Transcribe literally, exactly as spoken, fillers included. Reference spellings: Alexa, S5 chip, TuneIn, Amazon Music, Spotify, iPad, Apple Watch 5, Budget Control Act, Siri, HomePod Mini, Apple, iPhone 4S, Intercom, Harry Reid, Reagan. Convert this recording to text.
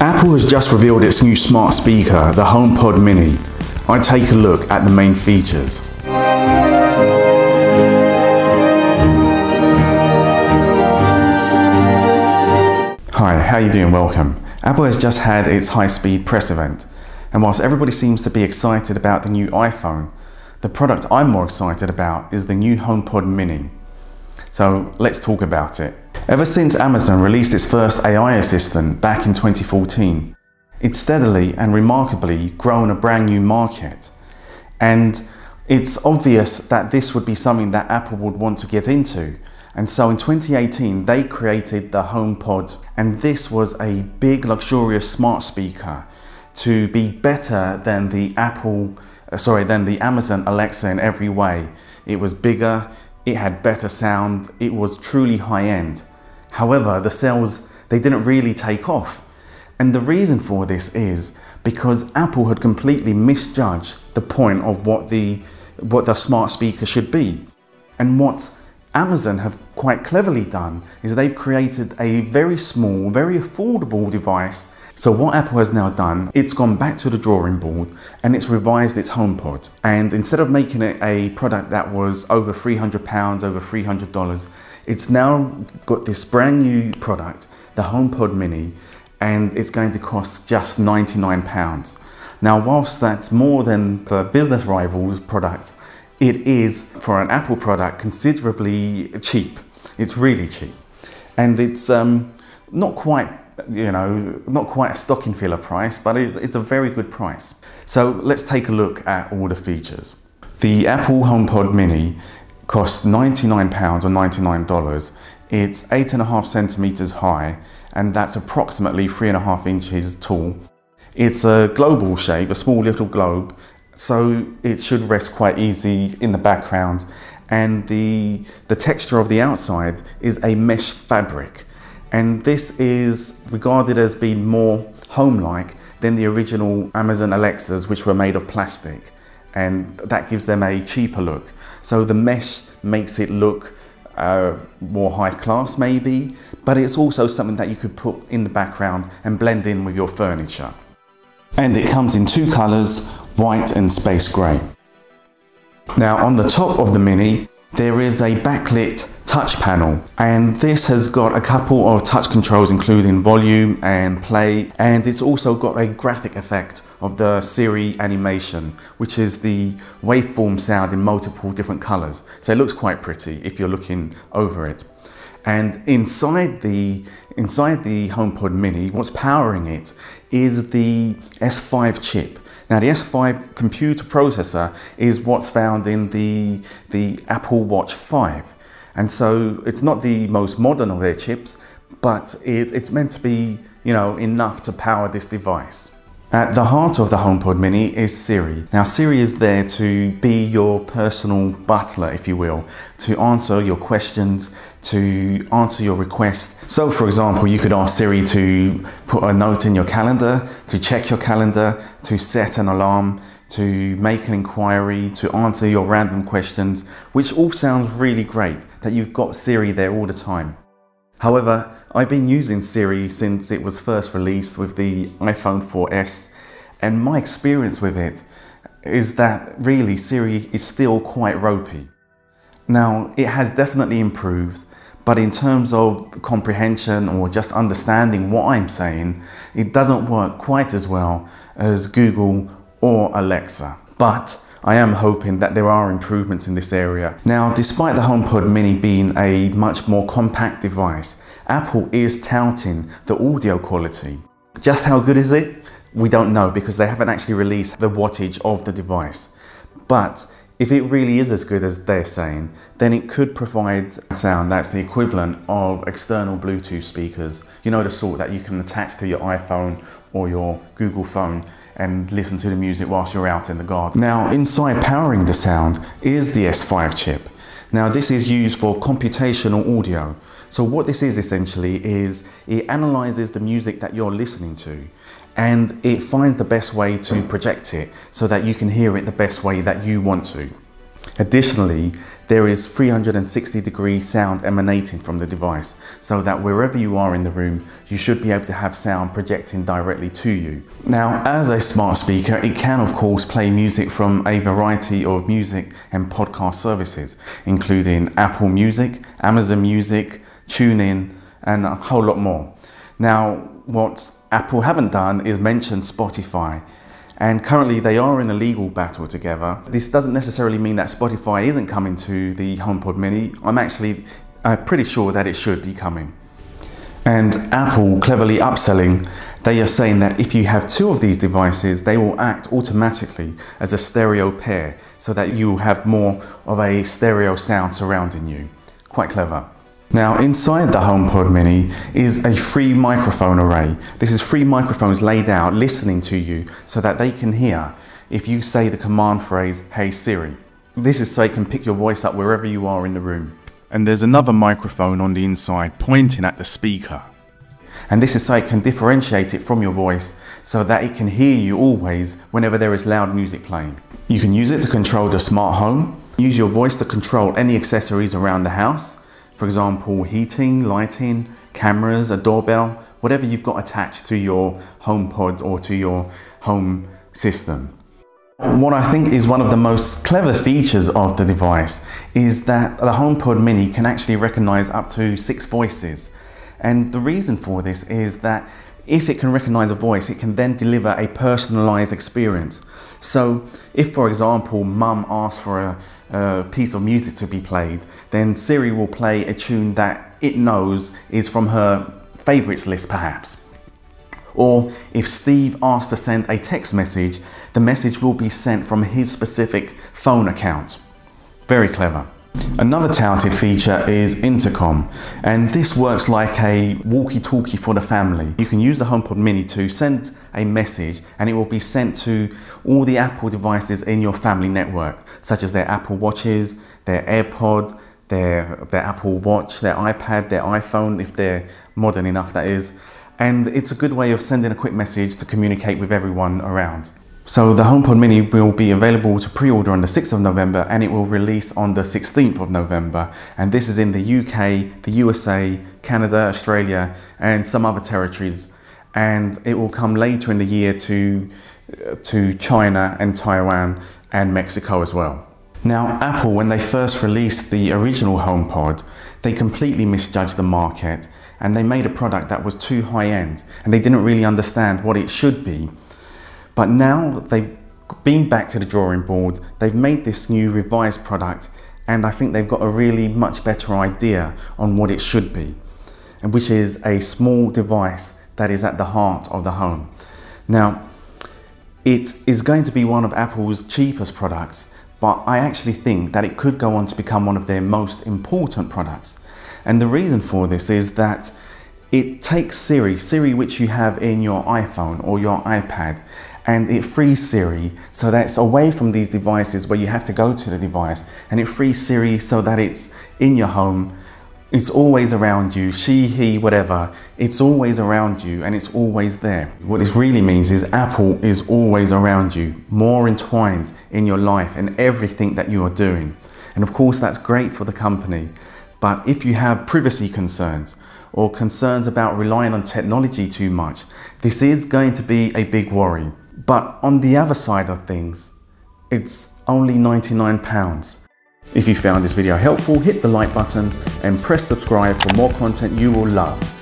Apple has just revealed its new smart speaker, the HomePod Mini. I take a look at the main features. Hi, how are you doing? Welcome. Apple has just had its high-speed press event, and whilst everybody seems to be excited about the new iPhone, the product I'm more excited about is the new HomePod Mini. So let's talk about it. Ever since Amazon released its first A I assistant back in twenty fourteen, it's steadily and remarkably grown a brand new market. And it's obvious that this would be something that Apple would want to get into. And so in twenty eighteen, they created the HomePod. And this was a big, luxurious smart speaker to be better than the Apple, sorry, than the Amazon Alexa in every way. It was bigger, it had better sound, it was truly high-end. However, the sales, they didn't really take off. And the reason for this is because Apple had completely misjudged the point of what the, what the smart speaker should be. And what Amazon have quite cleverly done is they've created a very small, very affordable device. So what Apple has now done, it's gone back to the drawing board and it's revised its HomePod. And instead of making it a product that was over three hundred pounds, over three hundred dollars, it's now got this brand new product, the HomePod Mini, and it's going to cost just ninety-nine pounds. Now, whilst that's more than the business rival's product, it is, for an Apple product, considerably cheap. It's really cheap. And it's um, not quite, you know, not quite a stocking filler price, but it, it's a very good price. So let's take a look at all the features. The Apple HomePod Mini costs ninety-nine pounds or ninety-nine dollars. It's eight and a half centimeters high, and that's approximately three and a half inches tall. It's a global shape, a small little globe, so it should rest quite easy in the background. And the, the texture of the outside is a mesh fabric. And this is regarded as being more home-like than the original Amazon Alexas, which were made of plastic. And that gives them a cheaper look. So the mesh makes it look Uh, more high class maybe, but it's also something that you could put in the background and blend in with your furniture. And it comes in two colors, white and space gray. Now on the top of the Mini, there is a backlit touch panel, and this has got a couple of touch controls including volume and play, and it's also got a graphic effect of the Siri animation, which is the waveform sound in multiple different colors. So it looks quite pretty if you're looking over it. And inside the, inside the HomePod Mini, what's powering it is the S five chip. Now the S five computer processor is what's found in the, the Apple Watch five. And so it's not the most modern of their chips, but it, it's meant to be, you know, enough to power this device. At the heart of the HomePod Mini is Siri. Now Siri is there to be your personal butler, if you will, to answer your questions, to answer your requests. So for example, you could ask Siri to put a note in your calendar, to check your calendar, to set an alarm, to make an inquiry, to answer your random questions, which all sounds really great that you've got Siri there all the time. However, I've been using Siri since it was first released with the iPhone four S, and my experience with it is that really Siri is still quite ropey. Now, it has definitely improved, but in terms of comprehension or just understanding what I'm saying, it doesn't work quite as well as Google or Alexa. But I am hoping that there are improvements in this area. Now, despite the HomePod Mini being a much more compact device, Apple is touting the audio quality. Just how good is it? We don't know, because they haven't actually released the wattage of the device. But if it really is as good as they're saying, then it could provide sound that's the equivalent of external Bluetooth speakers. You know, the sort that you can attach to your iPhone or your Google phone and listen to the music whilst you're out in the garden. Now, inside powering the sound is the S five chip. Now, this is used for computational audio. So what this is essentially is it analyzes the music that you're listening to, and it finds the best way to project it so that you can hear it the best way that you want to. Additionally, there is three hundred sixty degree sound emanating from the device, so that wherever you are in the room, you should be able to have sound projecting directly to you. Now, as a smart speaker, it can of course play music from a variety of music and podcast services, including Apple Music, Amazon Music, TuneIn, and a whole lot more. Now, what Apple haven't done is mention Spotify. And currently they are in a legal battle together. This doesn't necessarily mean that Spotify isn't coming to the HomePod Mini. I'm actually uh, pretty sure that it should be coming. And Apple cleverly upselling, they are saying that if you have two of these devices, they will act automatically as a stereo pair so that you will have more of a stereo sound surrounding you. Quite clever. Now, inside the HomePod Mini is a free microphone array. This is three microphones laid out listening to you so that they can hear if you say the command phrase, "Hey Siri." This is so it can pick your voice up wherever you are in the room. And there's another microphone on the inside pointing at the speaker. And this is so it can differentiate it from your voice so that it can hear you always whenever there is loud music playing. You can use it to control the smart home. Use your voice to control any accessories around the house. For example, heating, lighting, cameras, a doorbell, whatever you've got attached to your HomePod or to your home system. What I think is one of the most clever features of the device is that the HomePod Mini can actually recognize up to six voices. And the reason for this is that if it can recognize a voice, it can then deliver a personalized experience. So if, for example, mum asks for a, a piece of music to be played, then Siri will play a tune that it knows is from her favorites list, perhaps. Or if Steve asks to send a text message, the message will be sent from his specific phone account. Very clever. Another touted feature is Intercom, and this works like a walkie-talkie for the family. You can use the HomePod Mini to send a message and it will be sent to all the Apple devices in your family network, such as their Apple Watches, their AirPod, their, their Apple Watch, their iPad, their iPhone, if they're modern enough that is. And it's a good way of sending a quick message to communicate with everyone around. So the HomePod Mini will be available to pre-order on the sixth of November and it will release on the sixteenth of November. And this is in the U K, the U S A, Canada, Australia, and some other territories. And it will come later in the year to, to China and Taiwan and Mexico as well. Now, Apple, when they first released the original HomePod, they completely misjudged the market and they made a product that was too high-end and they didn't really understand what it should be. But now they've been back to the drawing board, they've made this new revised product, and I think they've got a really much better idea on what it should be, and which is a small device that is at the heart of the home. Now, it is going to be one of Apple's cheapest products, but I actually think that it could go on to become one of their most important products. And the reason for this is that it takes Siri, Siri which you have in your iPhone or your iPad, and it frees Siri so that it's away from these devices where you have to go to the device, and it frees Siri so that it's in your home, it's always around you, she, he, whatever, it's always around you and it's always there. What this really means is Apple is always around you, more entwined in your life and everything that you are doing. And of course that's great for the company, but if you have privacy concerns, or concerns about relying on technology too much, this is going to be a big worry. But on the other side of things, it's only ninety-nine pounds. If you found this video helpful, hit the like button and press subscribe for more content you will love.